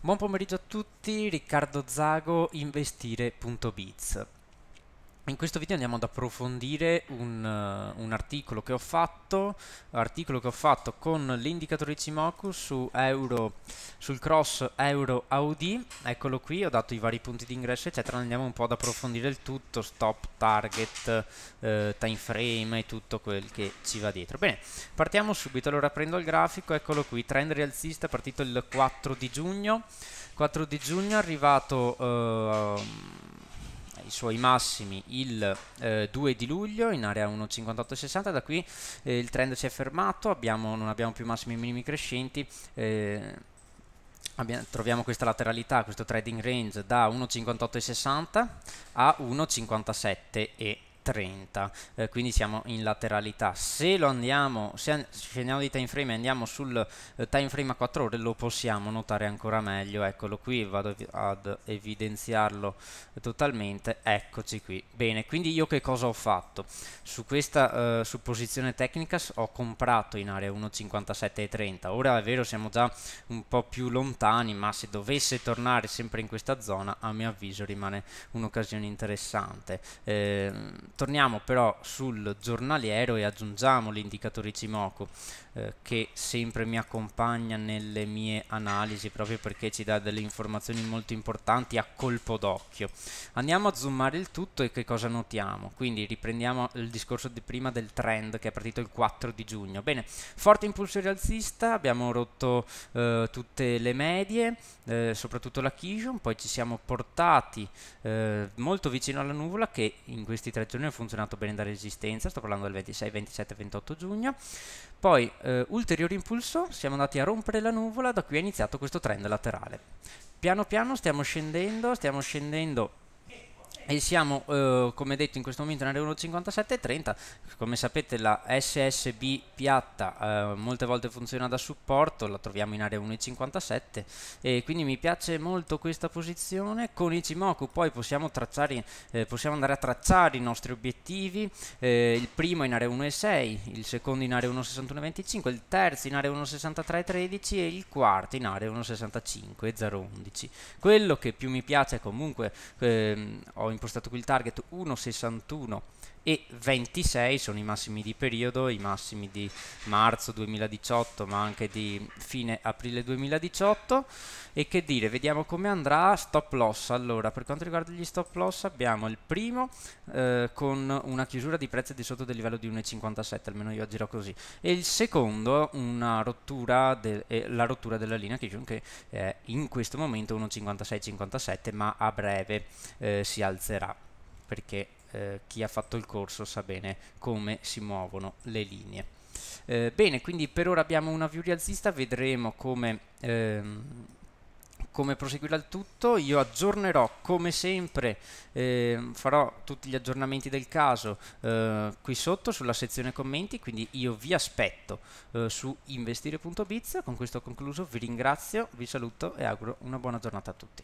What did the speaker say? Buon pomeriggio a tutti, Riccardo Zago, Investire.biz. In questo video andiamo ad approfondire un articolo che ho fatto con l'indicatore Ichimoku sul cross Euro-Audi. Eccolo qui, ho dato i vari punti di ingresso eccetera, andiamo un po' ad approfondire il tutto, stop, target, time frame e tutto quel che ci va dietro. Bene, partiamo subito, allora prendo il grafico, eccolo qui, trend rialzista partito il 4 di giugno, è arrivato i suoi massimi il 2 di luglio in area 1,5860, da qui il trend si è fermato, non abbiamo più massimi e minimi crescenti, troviamo questa lateralità, questo trading range da 1,5860 a 1,5730, quindi siamo in lateralità. Se scendiamo di time frame e andiamo sul time frame a 4 ore lo possiamo notare ancora meglio. Eccolo qui, vado ad evidenziarlo totalmente, eccoci qui. Bene, quindi io che cosa ho fatto? Su questa supposizione tecnica ho comprato in area 1,5730, ora è vero siamo già un po' più lontani, ma se dovesse tornare sempre in questa zona a mio avviso rimane un'occasione interessante. Torniamo però sul giornaliero e aggiungiamo l'indicatore Ichimoku che sempre mi accompagna nelle mie analisi, proprio perché ci dà delle informazioni molto importanti a colpo d'occhio. Andiamo a zoomare il tutto e che cosa notiamo? Quindi riprendiamo il discorso di prima del trend che è partito il 4 di giugno. Bene, forte impulso rialzista, abbiamo rotto tutte le medie, soprattutto la Kijun, poi ci siamo portati molto vicino alla nuvola che in questi 3 giorni ha funzionato bene da resistenza, sto parlando del 26, 27, 28 giugno, poi ulteriore impulso, siamo andati a rompere la nuvola, da qui è iniziato questo trend laterale, piano piano stiamo scendendo e siamo, come detto, in questo momento in area 1,5730, come sapete la SSB piatta molte volte funziona da supporto, la troviamo in area 1,57 e quindi mi piace molto questa posizione. Con Ichimoku poi possiamo andare a tracciare i nostri obiettivi, il primo in area 1,6, il secondo in area 1,6125, il terzo in area 1,6313 e il quarto in area 1,65,011. Quello che più mi piace comunque, ho impostato qui il target 1,61 e 26 sono i massimi di periodo, i massimi di marzo 2018 ma anche di fine aprile 2018. E che dire, vediamo come andrà. Stop loss, allora per quanto riguarda gli stop loss abbiamo il primo con una chiusura di prezzi di sotto del livello di 1,57, almeno io agirò così, e il secondo una rottura la rottura della linea Kijun che è in questo momento 1,5657, ma a breve si alzerà, perché chi ha fatto il corso sa bene come si muovono le linee. Bene, quindi per ora abbiamo una view rialzista, vedremo come proseguirà il tutto. Io aggiornerò come sempre, farò tutti gli aggiornamenti del caso qui sotto sulla sezione commenti, quindi io vi aspetto su investire.biz. Con questo ho concluso, vi ringrazio, vi saluto e auguro una buona giornata a tutti.